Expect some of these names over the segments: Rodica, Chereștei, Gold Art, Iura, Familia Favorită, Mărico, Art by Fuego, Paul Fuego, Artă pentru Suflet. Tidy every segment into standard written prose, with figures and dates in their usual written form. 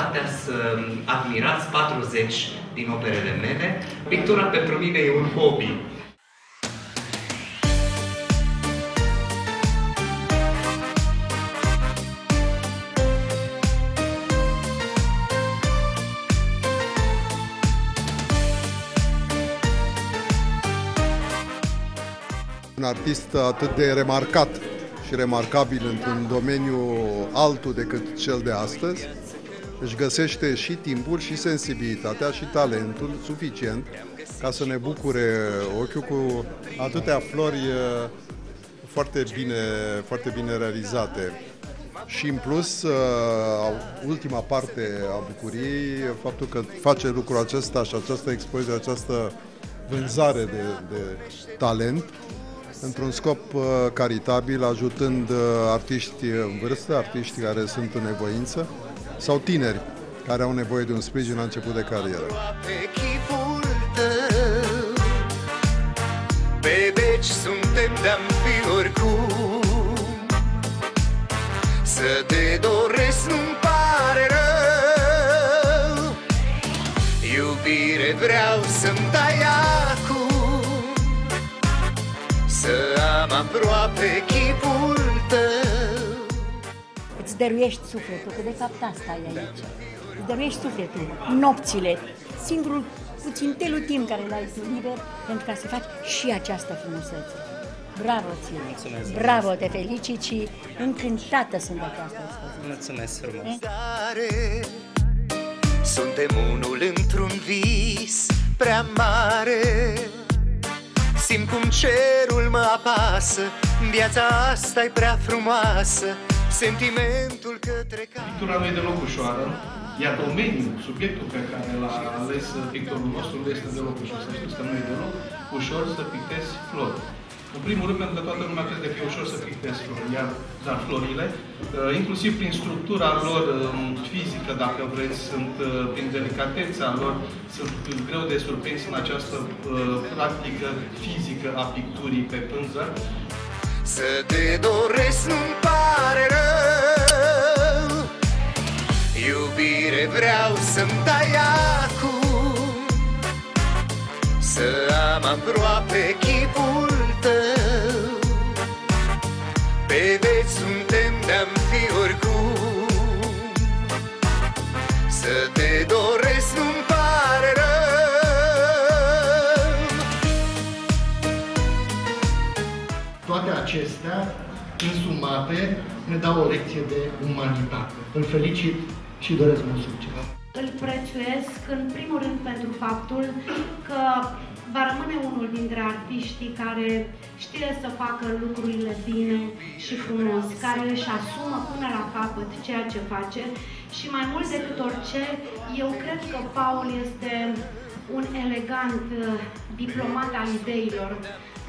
posibilitatea să admirați 40 din operele mele. Pictura pentru mine e un hobby. Un artist atât de remarcat și remarcabil într-un domeniu altul decât cel de astăzi, își găsește și timpul și sensibilitatea și talentul suficient ca să ne bucure ochiul cu atâtea flori foarte bine realizate. Și în plus, ultima parte a bucuriei, faptul că face lucrul acesta și această expoziție, această vânzare de talent, într-un scop caritabil, ajutând artiști în vârstă, artiști care sunt în nevoință, sau tineri care au nevoie de un sprijin la început de carieră. Pe veci suntem de-am fi oricum. Să te doresc nu-mi pare rău. Iubire vreau să-mi dai acum. Să am aproape chipul tău. Îți dăruiești sufletul, că de fapt asta e aici. Îți dăruiești sufletul, nopțile, singurul puțintelul timp care l-ai liber pentru ca să faci și această frumusețe. Bravo ție! Mulțumesc, bravo, te felicit și încântată sunt de această expoziție. Mulțumesc frumos! Suntem unul într-un vis prea mare. Simt cum cerul mă apasă, viața asta e prea frumoasă, sentimentul către care... Pictura nu e deloc ușoară, iar domeniul, subiectul pe care l-a ales pictorul nostru nu este deloc ușor. Să știți că nu e deloc ușor să pictezi flori. În primul rând, pentru că toată lumea crede că e ușor să pictezi flori, dar florile, inclusiv prin structura lor fizică, dacă vreți, sunt prin delicatețea lor, sunt greu de surprins în această practică fizică a picturii pe pânză. Să te doresc nu-mi pare rău, iubire vreau să-mi dai acum, să am aproape chipul. Pe veci suntem de-am fi oricum. Să te doresc nu-mi pare rău. Toate acestea, însumate, ne dau o lecție de umanitate. Îl felicit și doresc mult succes. Îl prețuiesc în primul rând pentru faptul că va rămâne unul dintre artiștii care știe să facă lucrurile bine și frumos, care își asumă până la capăt ceea ce face și mai mult decât orice, eu cred că Paul este un elegant diplomat al ideilor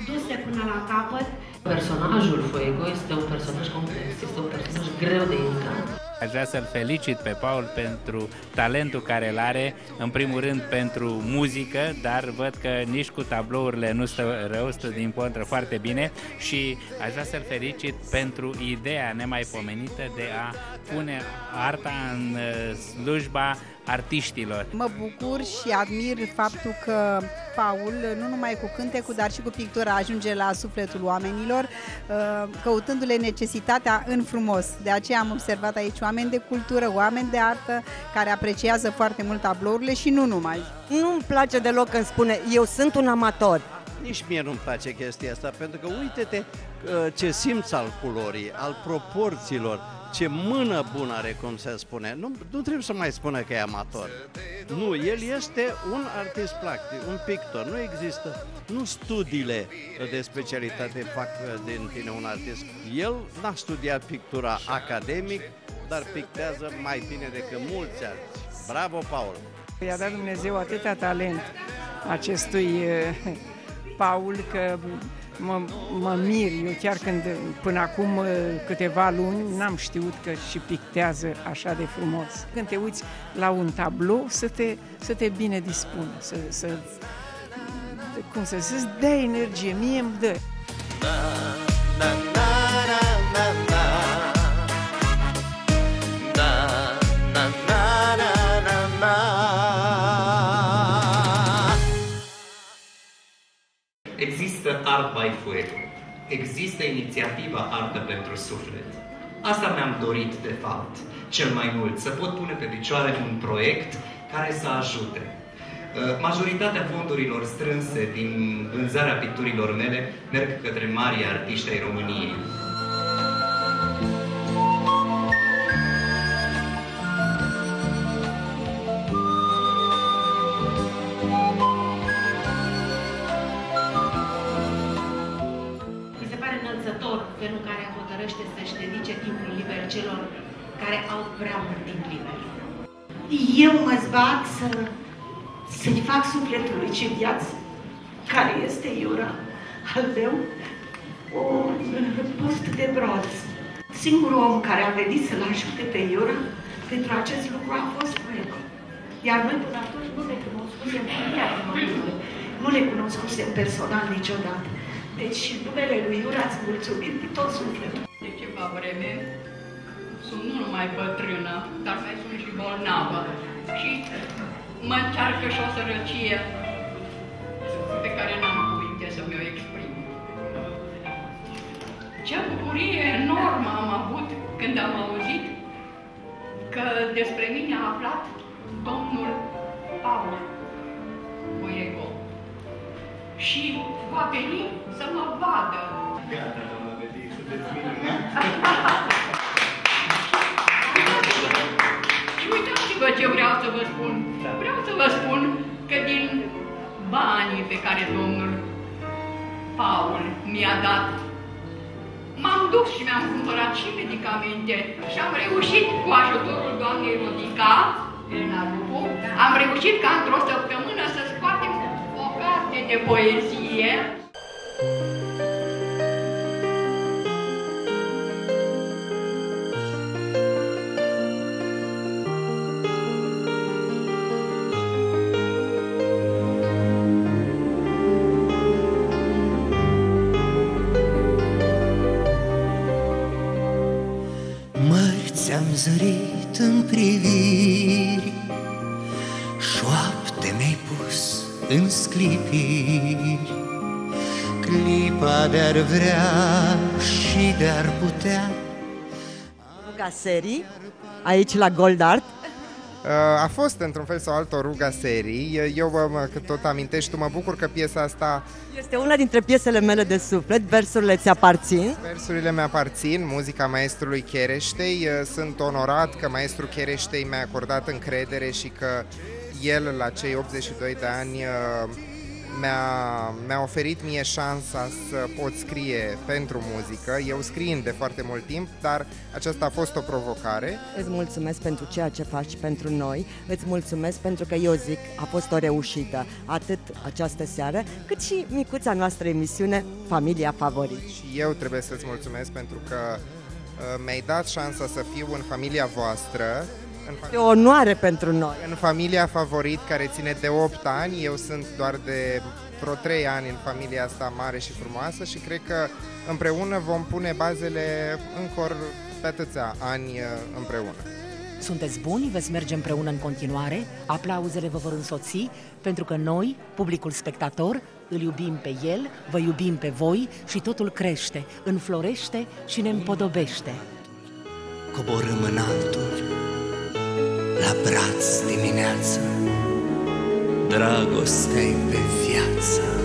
duse până la capăt. Personajul Fuego este un personaj complex, este un personaj greu de intrat. Aș vrea să-l felicit pe Paul pentru talentul care îl are, în primul rând pentru muzică, dar văd că nici cu tablourile nu stă rău, stă din contră foarte bine și aș vrea să-l felicit pentru ideea nemaipomenită de a pune arta în slujba artiștilor. Mă bucur și admir faptul că Paul, nu numai cu cântecul, dar și cu pictura, ajunge la sufletul oamenilor, căutându-le necesitatea în frumos. De aceea am observat aici oameni de cultură, oameni de artă, care apreciază foarte mult tablourile și nu numai. Nu-mi place deloc când spune, eu sunt un amator. Nici mie nu-mi place chestia asta, pentru că uite-te ce simț al culorii, al proporțiilor, ce mână bună are, cum se spune. Nu trebuie să mai spună că e amator. Nu, el este un artist plastic, un pictor. Nu există, nu studiile de specialitate fac din tine un artist. El n-a studiat pictura academic, dar pictează mai bine decât mulți alții. Bravo, Paul! I-a dat Dumnezeu atâta talent acestui Paul că... Mă mir, eu chiar când, până acum câteva luni, n-am știut că și pictează așa de frumos. Când te uiți la un tablou, să te bine dispune, să dea energie, mie îmi dă. Art by Fuego. Există inițiativa Artă pentru Suflet. Asta mi-am dorit, de fapt, cel mai mult, să pot pune pe picioare un proiect care să ajute. Majoritatea fondurilor strânse din vânzarea picturilor mele merg către marii artiști ai României. Mi se pare înălțător felul în care hotărăște să-și dedice timpul liber celor care au prea mult timp liber. Eu mă zbat să-i fac sufletului ce viață, care este Iura, al meu, un post de bronz. Singurul om care a venit să-l ajute pe Iura pentru acest lucru a fost Mărico. Iar noi până atunci nu le cunoscusem, nu le cunoscusem personal niciodată. Deci numele lui Iura îți mulțumim din tot sufletul. De ceva vreme sunt nu numai bătrână, dar mai sunt și bolnavă. Și mă încearcă și o sărăcie pe care n-am cuvinte să mi-o exprim. Ce bucurie enormă am avut când am auzit că despre mine a aflat domnul Paul Fuego și va veni să mă vadă. Gata, doamna Betii, sunteți minunat! Ce vreau să vă spun? Vreau să vă spun că din banii pe care domnul Paul mi-a dat, m-am dus și mi-am cumpărat și medicamente și am reușit cu ajutorul doamnei Rodica, am reușit ca într-o săptămână să scoatem o carte de poezie. Ți-am zărit în priviri, șoapte mi-ai pus în sclipiri, clipa de-ar vrea și de-ar putea. Ruga serii, aici la Gold Art. A fost într-un fel sau altă ruga serii. Eu tot amintești, tu mă bucur că piesa asta este una dintre piesele mele de suflet. Versurile ți aparțin? Versurile mi aparțin, muzica maestrului Chereștei. Sunt onorat că maestrul Chereștei mi-a acordat încredere și că el, la cei 82 de ani, mi-a oferit mie șansa să pot scrie pentru muzică. Eu scriind de foarte mult timp, dar aceasta a fost o provocare. Îți mulțumesc pentru ceea ce faci pentru noi, îți mulțumesc pentru că, eu zic, a fost o reușită, atât această seară, cât și micuța noastră emisiune, Familia Favorită. Și eu trebuie să-ți mulțumesc pentru că mi-ai dat șansa să fiu în familia voastră. E o onoare pentru noi. În Familia Favorită, care ține de 8 ani, eu sunt doar de vreo 3 ani în familia asta mare și frumoasă și cred că împreună vom pune bazele încă pe atâția ani împreună. Sunteți buni, veți merge împreună în continuare, aplauzele vă vor însoți, pentru că noi, publicul spectator, îl iubim pe el, vă iubim pe voi și totul crește, înflorește și ne împodobește. Coborâm în altul. La braț dimineața, dragostea-i pe viață.